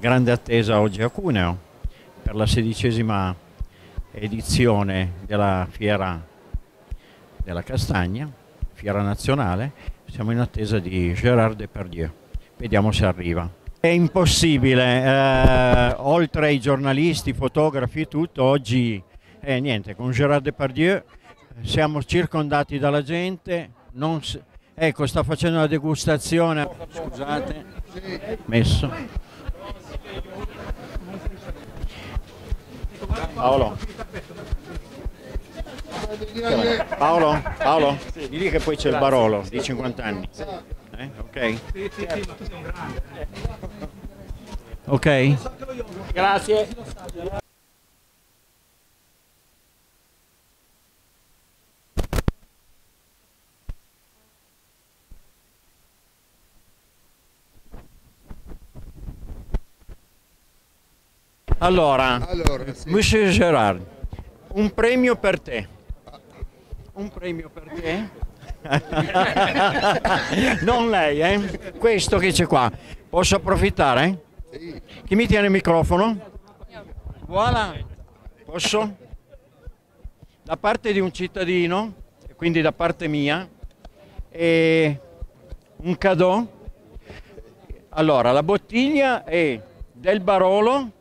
grande attesa oggi a Cuneo per la 16ª edizione della Fiera della Castagna, Fiera nazionale. Siamo in attesa di Gérard Depardieu, vediamo se arriva. È impossibile, oltre ai giornalisti, fotografi e tutto, oggi niente, con Gérard Depardieu siamo circondati dalla gente, non si... Ecco, sta facendo una degustazione, scusate, messo. Paolo, digli che poi c'è il Barolo di 50 anni. Ok? Grazie. Allora sì. Monsieur Gérard, un premio per te. Un premio per te? Non lei, eh? Questo che c'è qua. Posso approfittare? Sì. Chi mi tiene il microfono? Voilà. Posso? Da parte di un cittadino, quindi da parte mia, e un cadeau. Allora, la bottiglia è del Barolo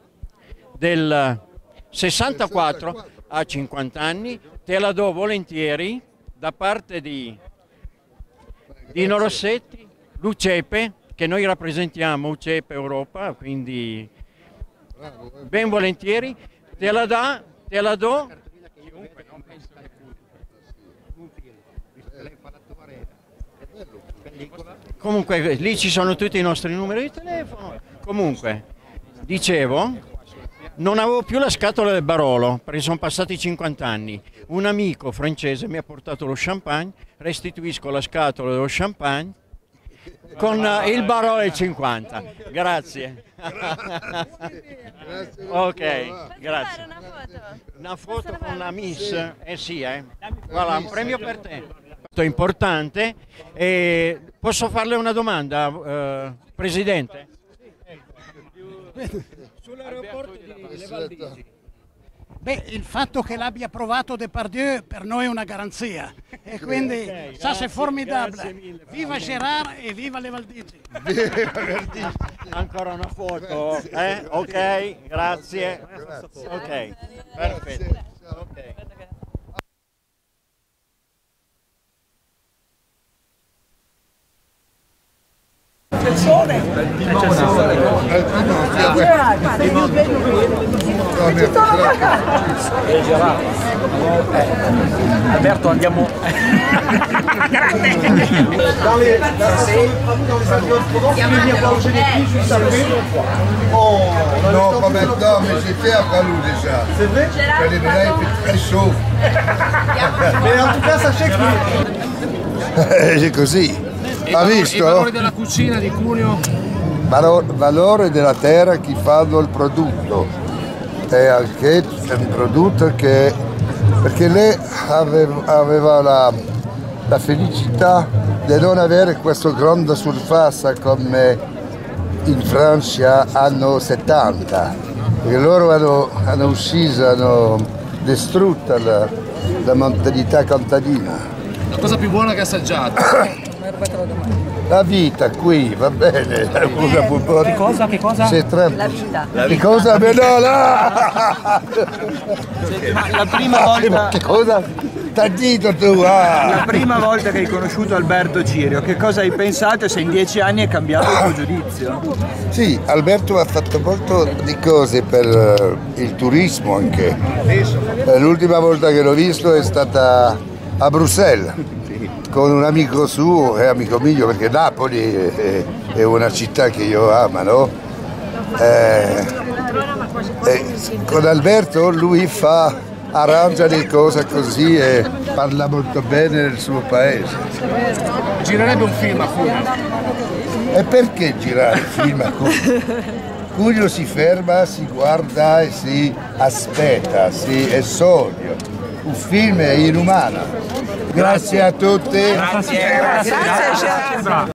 del 64 a 50 anni, te la do volentieri da parte di Dino Rossetti, l'UCEPE, che noi rappresentiamo, UCEPE Europa, quindi ben volentieri, te la do. Comunque lì ci sono tutti i nostri numeri di telefono, comunque, dicevo... Non avevo più la scatola del Barolo, perché sono passati 50 anni. Un amico francese mi ha portato lo champagne, restituisco la scatola dello champagne con il Barolo del 50. Grazie. Ok, grazie. Una foto con la Miss? Eh sì, eh. Voilà, un premio per te. Molto importante. Posso farle una domanda, Presidente? Sull'aeroporto di Valdisi. Beh, il fatto che l'abbia provato Depardieu per noi è una garanzia e quindi okay, grazie, è formidabile. Mille, viva Gérard e viva le Valdisi. Ancora una foto, eh? Ok, grazie. Ok, perfetto. Okay. Alberto, andiamo. Non, pas maintenant, mais j'ai fait un Barolo déjà. C'est vrai? Elle est là, il fait très chaud. Mais en tout cas, sachez que... J'ai così. Ha visto? Il valore della cucina di Cuneo? Valore della terra che fa il prodotto. E anche il prodotto che... Perché lei aveva la felicità di non avere questa grande surface come in Francia anno 70. Perché loro hanno ucciso, hanno distrutto la mentalità contadina. La cosa più buona che ha assaggiato? La vita qui, va bene. Che cosa? La vita. Che cosa? No, là! La prima volta... Che cosa? Taddito tu! Ah. La prima volta che hai conosciuto Alberto Cirio, che cosa hai pensato se in 10 anni è cambiato il tuo giudizio? Sì, Alberto ha fatto molto di cose per il turismo anche. L'ultima volta che l'ho visto è stata a Bruxelles. Con un amico suo, è amico mio perché Napoli è una città che io amo, no? Con Alberto lui arrangia le cose così e parla molto bene del suo paese. Girerebbe un film a Cuneo? E perché girare un film a Cuneo? Cuneo si ferma, si guarda e si aspetta, si è sogno. Un film è inumano. Grazie a tutti. Grazie.